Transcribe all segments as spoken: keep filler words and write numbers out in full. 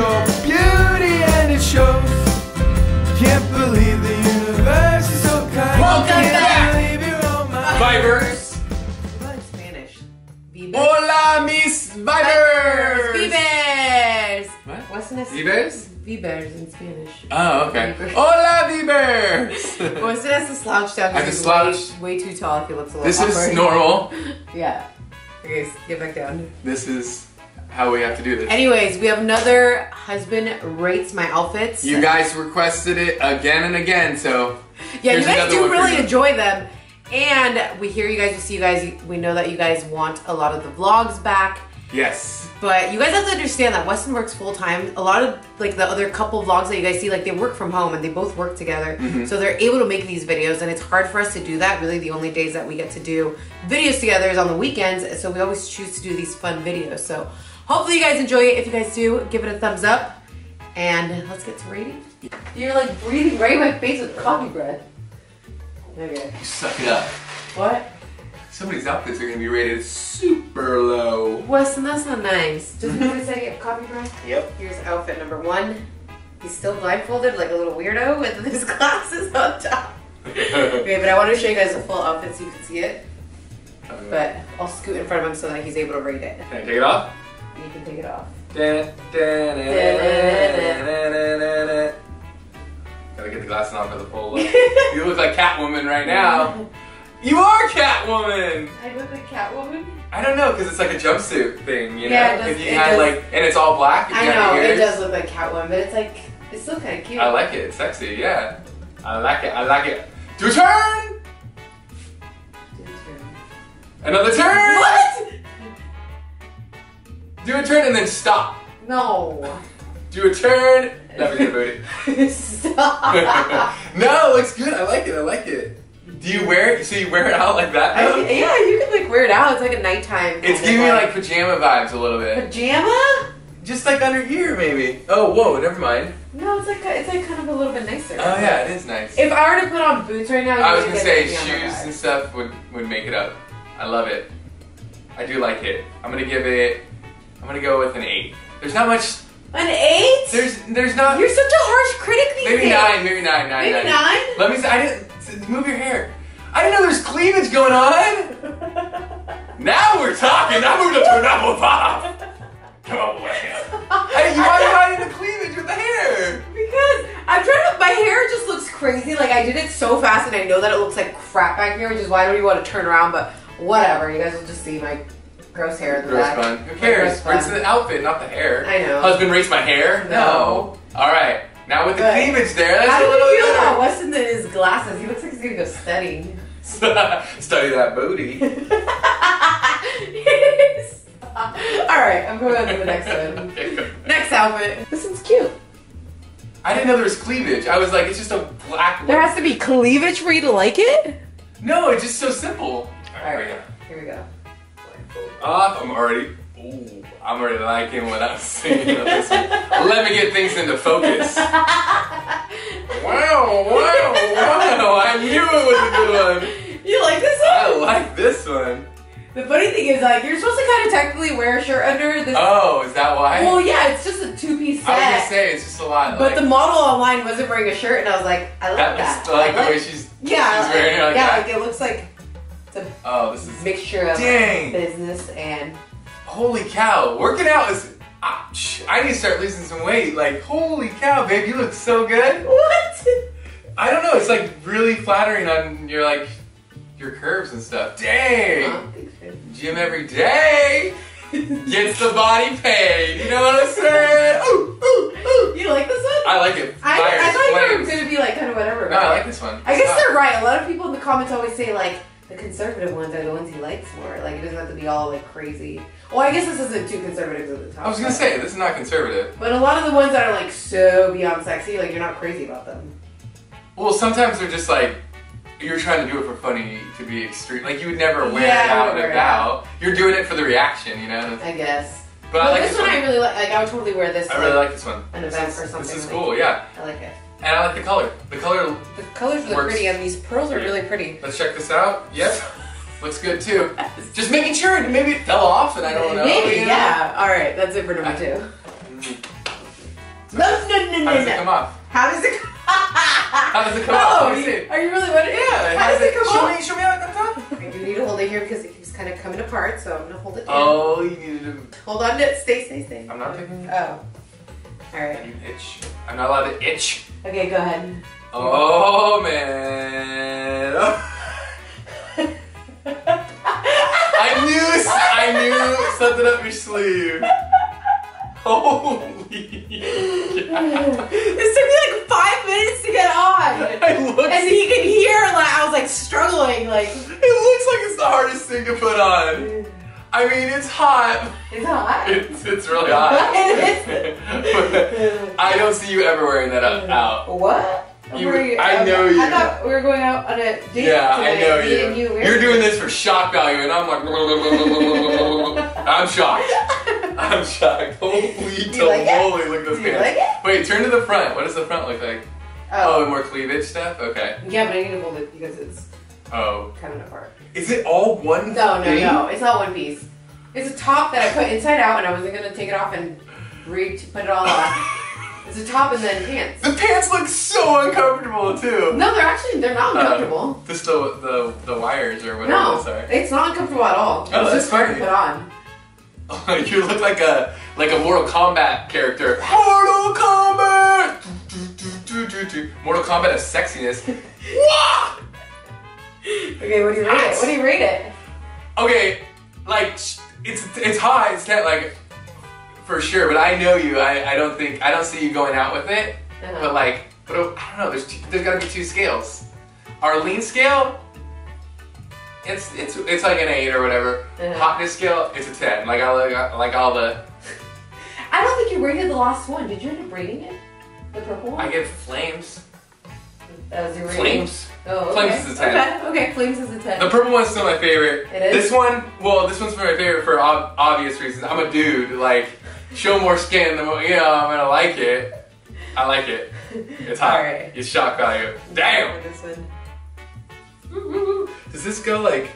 your beauty and it shows. Can't believe the universe is so kind. Welcome back, Vibers. It's like Spanish. Vibers. Hola, mis Vibers. Vibers. What? What's in this? Vibers. Vibers in Spanish. Oh, okay. Vibers. Hola, Vibers. Well, Weston has to slouch down. I just slouched. Way, way too tall if he looks a little This awkward. Is normal. Yeah. Okay, so get back down. This is how we have to do this. Anyways, we have another husband rates my outfits. You guys requested it again and again, so yeah, you guys do really enjoy them. And we hear you guys, we see you guys, we know that you guys want a lot of the vlogs back. Yes. But you guys have to understand that Weston works full time. A lot of like the other couple vlogs that you guys see, like they work from home and they both work together. Mm-hmm. So they're able to make these videos and it's hard for us to do that. Really the only days that we get to do videos together is on the weekends. So we always choose to do these fun videos. So hopefully you guys enjoy it. If you guys do, give it a thumbs up and let's get to rating. You're like breathing right in my face with coffee breath. Okay. You suck it up. What? Some of these outfits are going to be rated super low. Weston, that's not nice. Doesn't everybody say you have coffee breath? Yep. Here's outfit number one. He's still blindfolded like a little weirdo with his glasses on top. Okay, but I wanted to show you guys the full outfit so you can see it. Okay. But I'll scoot in front of him so that he's able to rate it. Can I take it off? You can take it off. Gotta get the glasses on for the full look. You look like Catwoman right now. You are Catwoman! I look like Catwoman? I don't know, because it's like a jumpsuit thing, you know? Yeah, it does, if you it had does. Like, and it's all black. If I you know, it does look like Catwoman, but it's like, it's still kind of cute. I like it, it's sexy, yeah. I like it, I like it. Do a turn! Do a turn. Another turn! What? Do a turn and then stop. No. Do a turn. Never get a booty. Stop. No, it looks good, I like it, I like it. Do you wear it? So you wear it out like that? I, yeah, you can like wear it out. It's like a nighttime. It's giving me like pajama vibes a little bit. Pajama? Just like under here, maybe. Oh, whoa, never mind. No, it's like it's like kind of a little bit nicer. Oh yeah, it is nice. If I were to put on boots right now, I was gonna say shoes and stuff would would make it up. I love it. I do like it. I'm gonna give it. I'm gonna go with an eight. There's not much. An eight? There's there's not. You're such a harsh critic these days. Maybe nine. Maybe nine. Nine. Maybe nine. Let me say I didn't. Move your hair. I didn't know there's cleavage going on. Now we're talking. I moved up to an apple pop. Come on, boy. Hey, you are hiding the cleavage with the hair. Because I'm trying to. My hair just looks crazy. Like I did it so fast, and I know that it looks like crap back here, which is why I don't even want to turn around. But whatever. You guys will just see my gross hair in the gross back. Fun. Who cares? It's the outfit, not the hair. I know. Husband rates my hair. No. no. All right. Now with the but cleavage there, that's how a little. How do you feel about Weston in his glasses? He looks like he's gonna go study. Study that booty. All right, I'm going on to the next one. Okay, next outfit. This one's cute. I didn't know there was cleavage. I was like, it's just a black. There look. Has to be cleavage for you to like it. No, it's just so simple. All right, All right here we go. Here we go. Off. I'm already. Ooh, I'm already liking what I'm seeing. Let me get things into focus. Wow, wow, wow. I knew it was a good one. You like this one? I like this one. The funny thing is, like, you're supposed to kind of technically wear a shirt under this. Oh, is that why? Well, yeah, it's just a two-piece set. I was going to say, it's just a lot. But like, the model online wasn't wearing a shirt, and I was like, I love that. That looks like, like the way she's, yeah, she's wearing it like yeah, that. Yeah, like, it looks like it's a oh, this is, mixture of dang. business and... Holy cow, working out is, ouch, I need to start losing some weight. Like, holy cow, babe, you look so good. What? I don't know, it's like really flattering on your like, your curves and stuff. Dang. Oh, gym every day gets the body paid. You know what I'm saying? Ooh, ooh, ooh. You like this one? I like it. I, I thought you were going to be like, kind of whatever. No, I like this one. I it's guess not. They're right. A lot of people in the comments always say like, the conservative ones are the ones he likes more. Like, it doesn't have to be all, like, crazy. Well, I guess this isn't too conservative at the top. I was gonna say, this is not conservative. But a lot of the ones that are, like, so beyond sexy, like, you're not crazy about them. Well, sometimes they're just, like, you're trying to do it for funny to be extreme. Like, you would never wear yeah, it out and about. You're doing it for the reaction, you know? I guess. But, but I like this, this one. I really like. Like, I would totally wear this. I really like, like this one. An this event is, or something. This is like, cool, yeah. I like it. And I like the color. The color. The colors look pretty, and these pearls are really pretty. Let's check this out. Yep, looks good too. Just making sure. Maybe it fell off, and I don't know. Maybe. Yeah. All right, that's it for number two. no, no, no, How does no. it come off? How does it come How does it come no, off? Are you, are you really ready? Yeah. How, how does it, it come show off? Me, show me how it comes off. I do need to hold it here because it keeps kind of coming apart, so I'm going to hold it down. Oh, you needed to. Hold on to it. Stay, stay, stay. I'm not taking it. Oh. Alright. You itch. I'm not allowed to itch. Okay, go ahead. Oh, man. Oh. I knew I knew something up your sleeve. Holy cow. This took me like five minutes to get on. I looked, and he could hear, like, I was like struggling. Like, it looks like it's the hardest thing to put on. I mean, it's hot. It's hot. It's, it's really hot. It is. I don't see you ever wearing that up, out. What? You, you, I know I, you. I thought we were going out on a date. Yeah, today. I know you. And you You're doing this for shock value, and I'm like, I'm shocked. I'm shocked. Holy tomoly, look at those pants. Wait, turn to the front. What does the front look like? Oh, oh more cleavage stuff? Okay. Yeah, but I need to hold it because it's oh. coming apart. Is it all one no, piece? No, no, no. It's not one piece. It's a top that I put inside out, and I wasn't going to take it off and re put it all on. It's a top and then pants. The pants look so uncomfortable too. No, they're actually they're not uncomfortable. Uh, just the, the the wires or whatever. No, those are. It's not uncomfortable at all. Oh, it's just hard to put on. You look like a like a Mortal Kombat character. Mortal Kombat. Mortal Kombat of sexiness. Okay, what do you rate it? What do you rate it? Okay, like it's it's high. It's not like. For sure, but I know you. I, I don't think I don't see you going out with it. Uh-huh. But like, but I don't know. There's two, there's gotta be two scales. Arlyne scale, it's it's it's like an eight or whatever. Uh-huh. Hotness scale, it's a ten. Like all the, like all the. I don't think you rated the last one. Did you end up rating it? The purple one. I get flames. That was your rating. Flames. Oh, okay. Flames is a ten. Okay, okay, flames is a ten. The purple one's still my favorite. It is. This one, well, this one's my favorite for ob obvious reasons. I'm a dude. Like. Show more skin, the more, you know, I'm gonna like it. I like it. It's hot. Right. It's shock value. Damn! This one. Does this go like,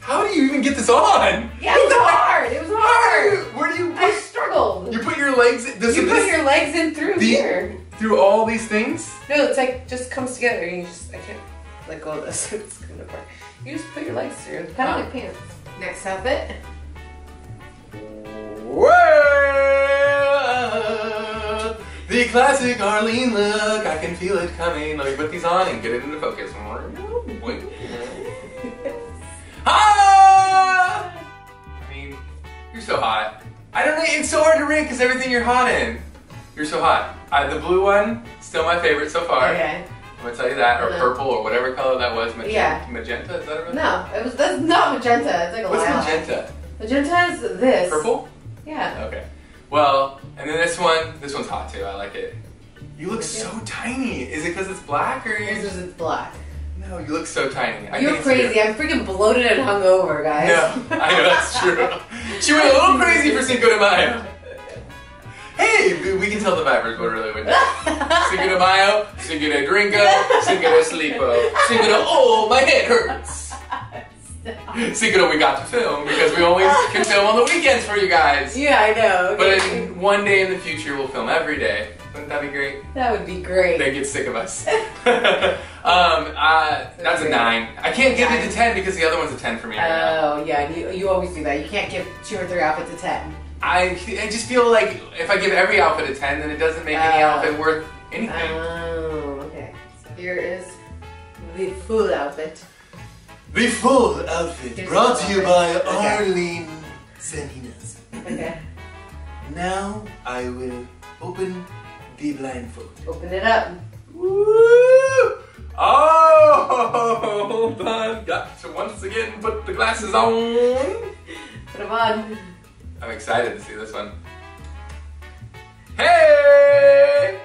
how do you even get this on? Yeah, it was hard. It was hard. Where do you put, I struggled. You put your legs in. Does you put this, your legs in through the, here. Through all these things? No, it's like, just comes together. You just, I can't let go of this. It's coming apart. You just put your legs through. Kind of oh. like pants. Next outfit. Well, the classic Arlyne look, I can feel it coming. Let me put these on and get it into focus. Ah! I mean, you're so hot. I don't know, it's so hard to rank because everything you're hot in. You're so hot. Uh, the blue one, still my favorite so far. Okay. I'm gonna tell you that, or no. purple, or whatever color that was. Magenta, yeah. magenta is that right? No, it was, that's not magenta. It's like a What's loud. magenta? Magenta is this. Purple? Yeah. Okay. Well, and then this one, this one's hot too. I like it. You look so tiny. Is it because it's black or? It's because it's black. No, you look so tiny. I You're crazy. I'm freaking bloated and hungover, guys. No, I know that's true. She went a little crazy for Cinco de Mayo. Hey, we can tell the Vibers what really went down. Cinco de Mayo, Cinco de Drinko, Cinco de Sleepo, Cinco de Oh, my head hurts. Cinco, we got to film because we always can film on the weekends for you guys. Yeah, I know. Okay. But in one day in the future, we'll film every day. Wouldn't that be great? That would be great. They get sick of us. um, uh, that's a nine. I can't give it a ten because the other one's a ten for me. Right oh now. yeah, you you always do that. You can't give two or three outfits a ten. I I just feel like if I give every outfit a ten, then it doesn't make uh, any outfit worth anything. Oh, okay. So here is the full outfit. The full outfit Here's brought to you by okay. Arlyne Sanjines. Okay. Now I will open the blindfold. Open it up. Woo! Oh, hold on. Got to once again put the glasses on. Put them on. I'm excited to see this one. Hey!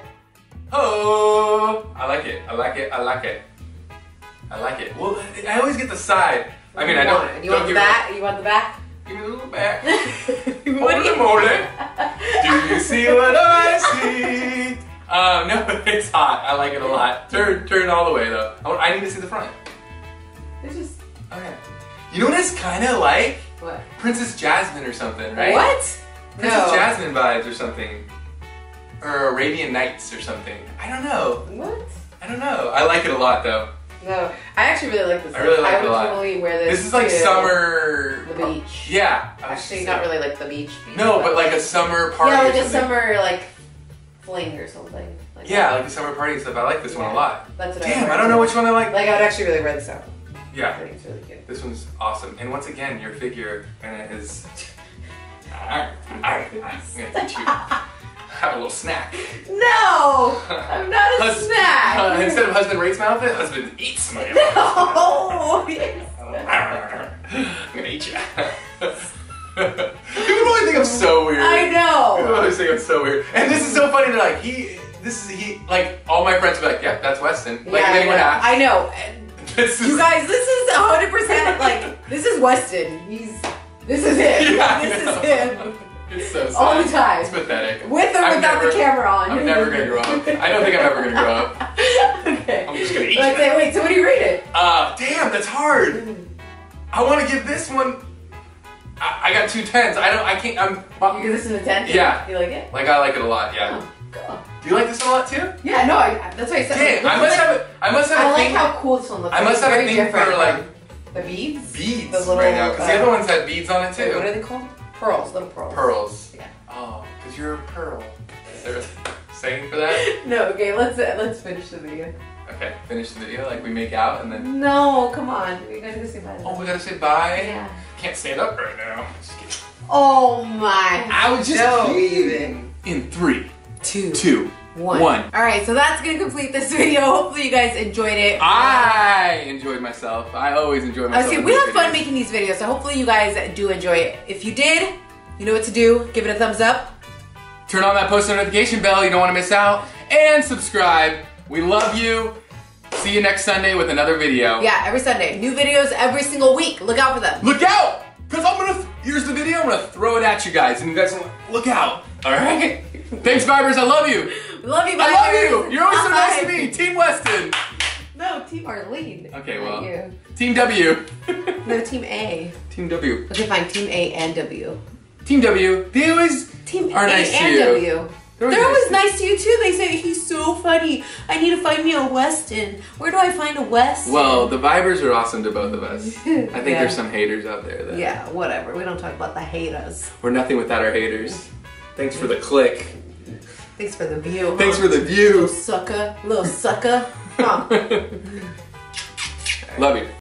Oh! I like it. I like it. I like it. I like it. Well, I always get the side. What I mean, do I don't. Want? You don't want the back? You want the back? Give me a little back. Morning, morning. Do you see what I see? Um, no, it's hot. I like it a lot. Turn, turn all the way though. I need to see the front. It's just. Okay. You know what it's kind of like? What? Princess Jasmine or something, right? What? Princess no. Jasmine vibes or something. or Arabian Nights or something. I don't know. What? I don't know. I like it a lot though. No, I actually really like this. I really like I it a lot. I would totally wear this. This is like to summer. The beach. Yeah. Actually, not really like the beach. beach no, but, but like, like a summer party. Yeah, like a summer like fling or something. Like yeah, like a summer party and stuff. I like this yeah. one a lot. That's what Damn, I, I don't know which one I like. Like I would actually really wear this out. Yeah. I think it's really good. This one's awesome. And once again, your figure and it is. I'm gonna teach you. Have a little snack. No! I'm not a Hus snack! Uh, instead of husband rates my outfit, husband eats my outfit. No! I'm gonna eat you. People really think I'm so weird. I know! People really think I'm so weird. And this is so funny, they're like, he, this is, he, like, all my friends will be like, yep, yeah, that's Weston. Like, yeah, if anyone asks. I know. This is, you guys, this is one hundred percent, like, this is Weston. He's, this is him. Yeah, this is him. It's so sad. All the time. It's pathetic. With or without the camera on. I'm never gonna grow up. I don't think I'm ever gonna grow up. Okay. I'm just gonna eat Let's say, wait, so what do you rate it? Uh, damn, that's hard. I want to give this one. I, I got two tens. I don't. I can't. I'm. You give this in a ten? Yeah. You like it? Like I like it a lot. Yeah. Oh, cool. Do you like this one a lot too? Yeah. No. I, that's why I said. Damn. I must like, have. A, I must have. I a like thing. how cool this one looks. I must have a thing for like the beads. Beads. The little, right now, because uh, the other ones had beads on it too. Wait, what are they called? Pearls, little pearls. Pearls. Yeah. Oh, because you're a pearl. Is there a saying for that? No, okay, let's uh, let's finish the video. Okay, finish the video, like we make out and then... No, come on, we gotta go say bye. Oh, we gotta say bye? Yeah. Can't stand up right now. Just kidding. Oh my. I was just kidding. In three, two, two, one. one. All right, so that's gonna complete this video. Hopefully you guys enjoyed it. I enjoyed myself. I always enjoy myself. Okay, we have videos. fun making these videos, so hopefully you guys do enjoy it. If you did, you know what to do. Give it a thumbs up. Turn on that post notification bell. You don't want to miss out. And subscribe. We love you. See you next Sunday with another video. Yeah, every Sunday. New videos every single week. Look out for them. Look out! Because I'm gonna, here's the video, I'm gonna throw it at you guys. And you guys will look out. All right? Thanks, Vibers. I love you. Love you, Vibers. I love you. You're always so nice to me. Team Weston. No, Team Arlyne. Okay, well. You. Team W. No, Team A. Team W. Okay, fine. Team A and W. Team W. They always Team are A nice and to you. W. They're always, They're always nice, nice to you too. They say, he's so funny. I need to find me a Weston. Where do I find a Weston? Well, the Vibers are awesome to both of us. I think yeah. there's some haters out there. That yeah, whatever. We don't talk about the haters. We're nothing without our haters. Thanks for the click. Thanks for the view. Huh? Thanks for the view. Little sucker. Little sucker. Huh. Love you.